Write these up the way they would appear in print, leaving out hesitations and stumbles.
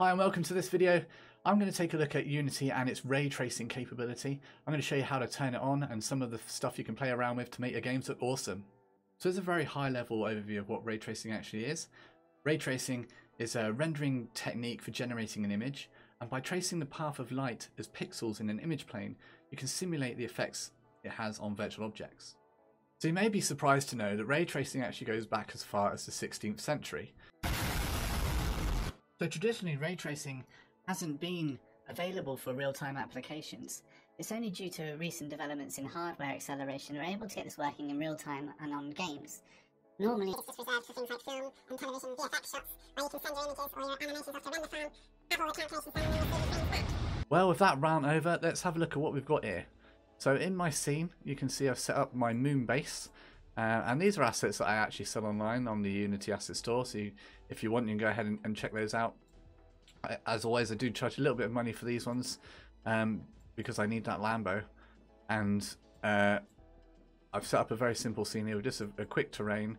Hi and welcome to this video. I'm going to take a look at Unity and its ray tracing capability. I'm going to show you how to turn it on and some of the stuff you can play around with to make your games look awesome. So it's a very high level overview of what ray tracing actually is. Ray tracing is a rendering technique for generating an image, and by tracing the path of light as pixels in an image plane, you can simulate the effects it has on virtual objects. So you may be surprised to know that ray tracing actually goes back as far as the 16th century. So traditionally, ray tracing hasn't been available for real-time applications. It's only due to recent developments in hardware acceleration we're able to get this working in real-time and on games. Normally, it's just reserved for things like film and television VFX shots, where you can send your images or your animations off to render farm, have all the calculations done, and you'll see the things back. Well, with that rant over, let's have a look at what we've got here. So in my scene, you can see I've set up my Moonbase. And these are assets that I actually sell online on the Unity Asset Store, so if you want, you can go ahead and check those out. As always, I do charge a little bit of money for these ones, because I need that Lambo. And I've set up a very simple scene here with just a quick terrain,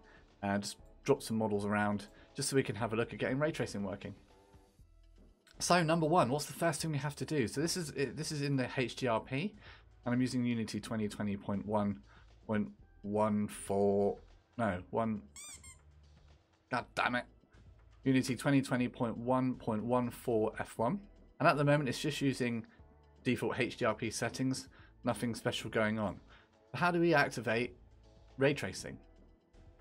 just drop some models around, just so we can have a look at getting ray tracing working. So number one, what's the first thing we have to do? So this is in the HDRP, and I'm using Unity 2020.1.1. 1.4, no, 1. God damn it! Unity 2020.1.14F1, and at the moment it's just using default HDRP settings. Nothing special going on. But how do we activate ray tracing?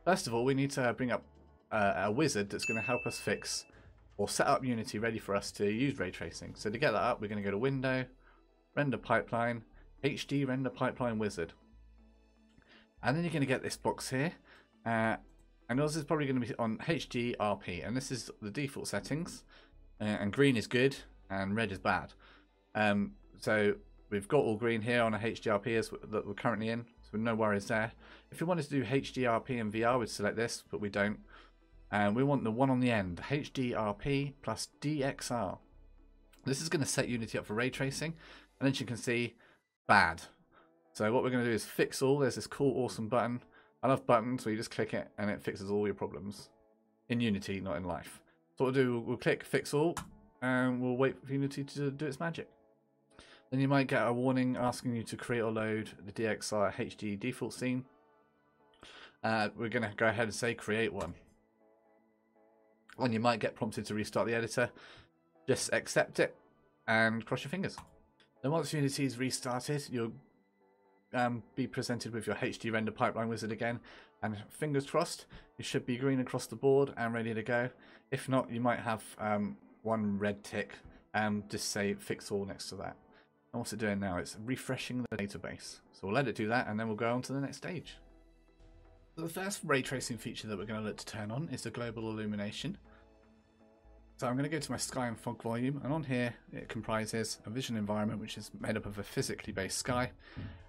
First of all, we need to bring up a wizard that's going to help us fix or set up Unity ready for us to use ray tracing. So to get that up, we're going to go to Window, Render Pipeline, HD Render Pipeline Wizard. And then you're going to get this box here, and yours is probably going to be on HDRP, and this is the default settings, and green is good and red is bad. So we've got all green here on a HDRP that we're currently in, so no worries there. If you wanted to do HDRP and VR, we'd select this, but we don't. And we want the one on the end, HDRP plus DXR. This is going to set Unity up for ray tracing, and as you can see, bad. So what we're going to do is fix all. There's this cool, awesome button. I love buttons where you just click it and it fixes all your problems. In Unity, not in life. So what we'll do, we'll click fix all and we'll wait for Unity to do its magic. Then you might get a warning asking you to create or load the DXR HD default scene. We're going to go ahead and say create one. And you might get prompted to restart the editor. Just accept it and cross your fingers. Then once Unity is restarted, you'll be presented with your HD Render Pipeline Wizard again, and fingers crossed it should be green across the board and ready to go. If not, you might have one red tick and just say fix all next to that. And what's it doing now? It's refreshing the database, so we'll let it do that and then we'll go on to the next stage. So the first ray tracing feature that we're going to look to turn on is the global illumination. So I'm going to go to my sky and fog volume, and on here it comprises a visual environment which is made up of a physically based sky,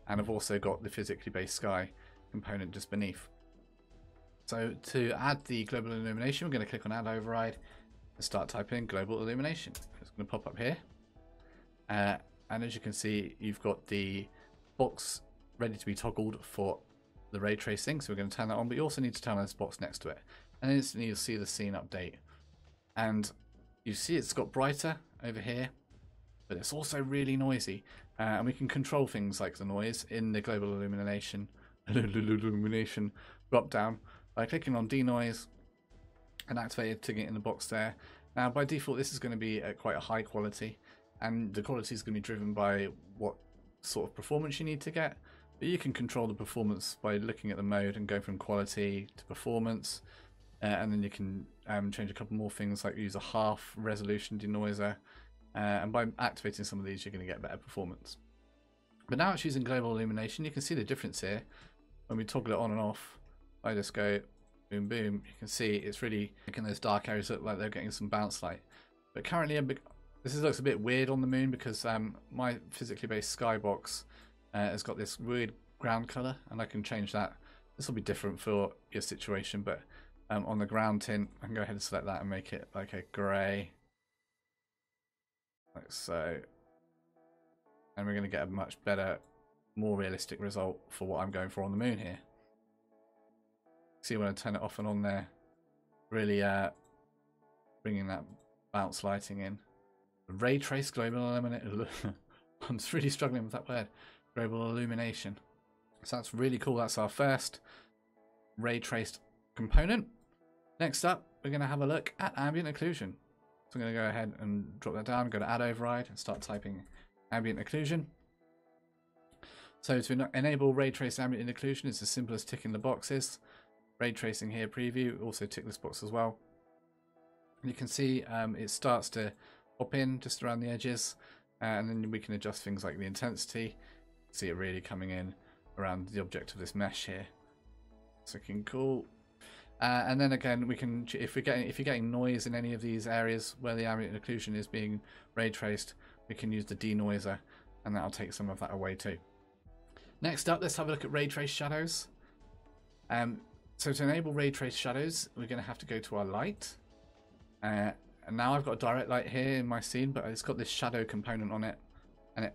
and I've also got the physically based sky component just beneath. So to add the global illumination, we're going to click on add override and start typing global illumination. It's going to pop up here, and as you can see, you've got the box ready to be toggled for the ray tracing, so we're going to turn that on, but you also need to turn on this box next to it, and instantly you'll see the scene update. And you see it's got brighter over here, but it's also really noisy. And we can control things like the noise in the global illumination drop down by clicking on denoise and activating it in the box there. Now by default this is going to be at quite a high quality, and the quality is going to be driven by what sort of performance you need to get. But you can control the performance by looking at the mode and go from quality to performance. And then you can change a couple more things, like use a half resolution denoiser, and by activating some of these you're going to get better performance. But now it's using global illumination. You can see the difference here when we toggle it on and off. I just go boom boom, you can see it's really making those dark areas look like they're getting some bounce light. But currently this looks a bit weird on the moon, because my physically based skybox has got this weird ground color, and I can change that. This will be different for your situation, but on the ground tint, I can go ahead and select that and make it like a grey, like so. And we're going to get a much better, more realistic result for what I'm going for on the moon here. See when I turn it off and on there, really bringing that bounce lighting in. Ray trace global illumination. I'm really struggling with that word. Global illumination. So that's really cool. That's our first ray traced component. Next up, we're going to have a look at ambient occlusion. So I'm going to go ahead and drop that down, go to add override and start typing ambient occlusion. So to enable ray trace ambient occlusion, it's as simple as ticking the boxes. Ray tracing here, preview, also tick this box as well. And you can see it starts to pop in just around the edges, and then we can adjust things like the intensity. See it really coming in around the object of this mesh here. It's looking cool. And then again, we can, if you're getting noise in any of these areas where the ambient occlusion is being ray traced, we can use the denoiser, and that'll take some of that away too. Next up, let's have a look at ray trace shadows. So to enable ray trace shadows, we're going to have to go to our light. And now I've got a direct light here in my scene, but it's got this shadow component on it, and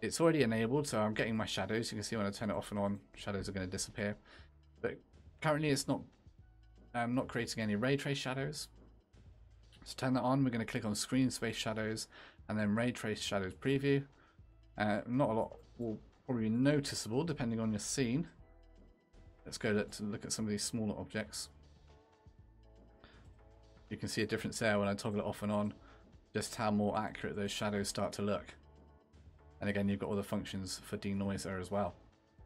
it's already enabled, so I'm getting my shadows. You can see when I turn it off and on, shadows are going to disappear. But currently, it's not. I'm not creating any ray trace shadows. So turn that on. We're going to click on screen space shadows and then ray trace shadows preview. Not a lot will probably be noticeable depending on your scene. Let's go to look at some of these smaller objects. You can see a difference there when I toggle it off and on, just how more accurate those shadows start to look. And again, you've got all the functions for denoiser as well.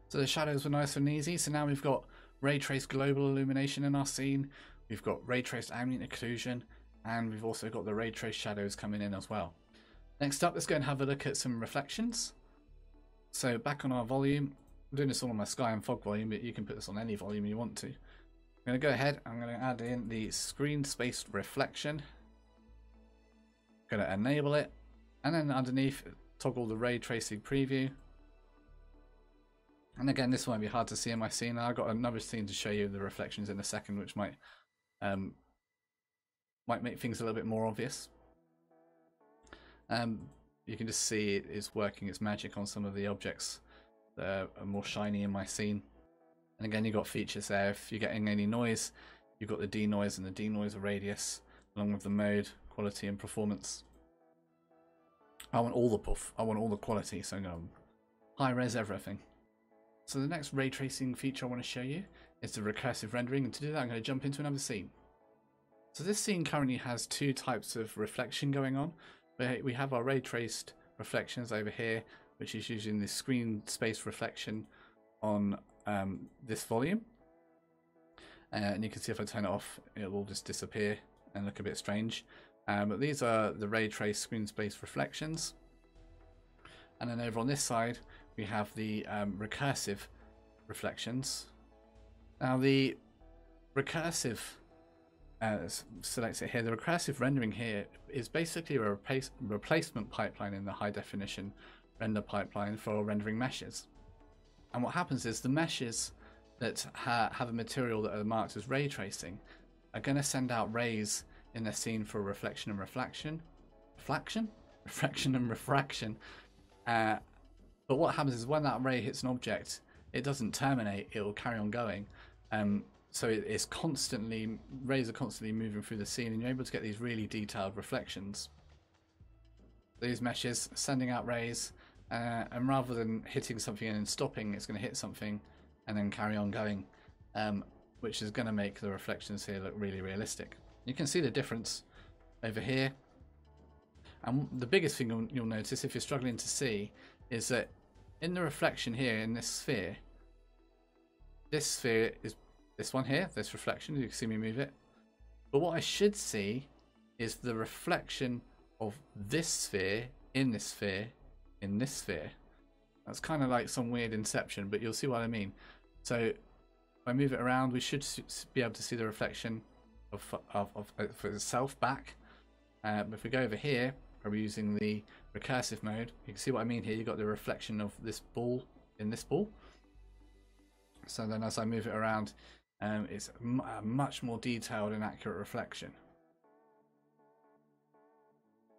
So the shadows were nice and easy. So now we've got ray traced global illumination in our scene, we've got ray traced ambient occlusion, and we've also got the ray traced shadows coming in as well. Next up, let's go and have a look at some reflections. So back on our volume, I'm doing this all on my sky and fog volume, but you can put this on any volume you want to. I'm going to go ahead, I'm going to add in the screen space reflection. I'm going to enable it, and then underneath toggle the ray tracing preview. And again, this might be hard to see in my scene. I've got another scene to show you the reflections in a second, which might make things a little bit more obvious. You can just see it is working its magic on some of the objects that are more shiny in my scene. And again, you've got features there. If you're getting any noise, you've got the denoise and the denoiser radius, along with the mode, quality, and performance. I want all the puff. I want all the quality, so I'm going to high-res everything. So the next ray tracing feature I want to show you is the recursive rendering, and to do that I'm going to jump into another scene. So this scene currently has two types of reflection going on. We have our ray traced reflections over here, which is using the screen space reflection on this volume. And you can see if I turn it off, it will just disappear and look a bit strange. But these are the ray traced screen space reflections. And then over on this side, we have the recursive reflections. Now the recursive, selects it here, the recursive rendering here is basically a replacement pipeline in the high definition render pipeline for rendering meshes. And what happens is the meshes that have a material that are marked as ray tracing are going to send out rays in their scene for reflection and refraction. But what happens is when that ray hits an object, it doesn't terminate, it will carry on going. So it's constantly, rays are constantly moving through the scene, and you're able to get these really detailed reflections. These meshes sending out rays, and rather than hitting something and then stopping, it's going to hit something and then carry on going, which is going to make the reflections here look really realistic. You can see the difference over here. And the biggest thing you'll notice if you're struggling to see is that in the reflection here in this sphere is this one here, this reflection, you can see me move it. But what I should see is the reflection of this sphere in this sphere in this sphere. That's kind of like some weird inception, but you'll see what I mean. So if I move it around, we should be able to see the reflection of itself back. But if we go over here, we're using the recursive mode, you can see what I mean here. You've got the reflection of this ball in this ball. So then as I move it around, it's a much more detailed and accurate reflection.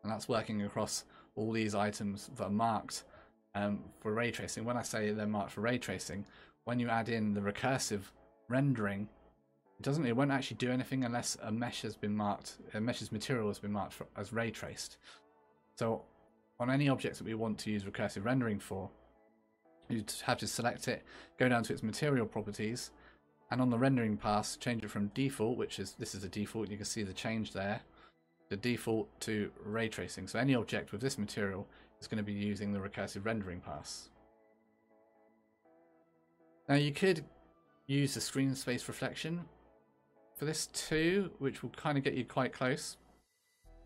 And that's working across all these items that are marked for ray tracing. When I say they're marked for ray tracing, when you add in the recursive rendering, It won't actually do anything unless a mesh has been marked, a mesh's material has been marked for, as ray traced. So on any objects that we want to use recursive rendering for, you'd have to select it, go down to its material properties, and on the rendering pass, change it from default, which is, this is a default, you can see the change there, the default to ray tracing. So any object with this material is going to be using the recursive rendering pass. Now you could use the screen space reflection for this too, which will kind of get you quite close.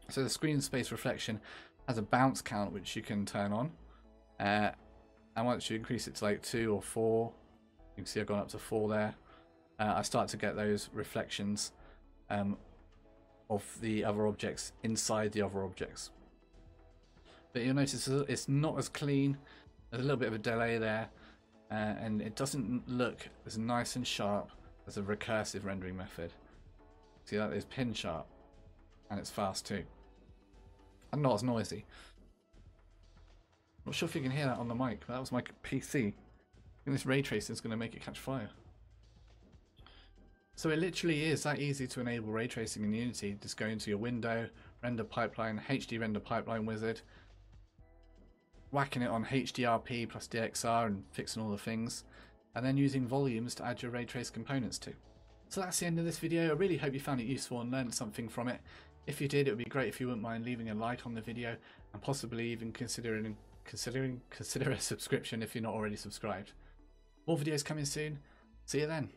So the screen space reflection has a bounce count which you can turn on, and once you increase it to like 2 or 4, you can see I've gone up to 4 there. I start to get those reflections of the other objects inside the other objects. But you'll notice it's not as clean, there's a little bit of a delay there, and it doesn't look as nice and sharp as a recursive rendering method. See, that is pin sharp, and it's fast too, and not as noisy. Not sure if you can hear that on the mic, but that was my PC, and this ray tracing is going to make it catch fire. So it literally is that easy to enable ray tracing in Unity. Just go into your window, render pipeline, HD render pipeline wizard, whacking it on HDRP plus DXR and fixing all the things, and then using volumes to add your ray trace components to. So that's the end of this video. I really hope you found it useful and learned something from it. If you did, it would be great if you wouldn't mind leaving a like on the video, and possibly even consider a subscription if you're not already subscribed. More videos coming soon. See you then.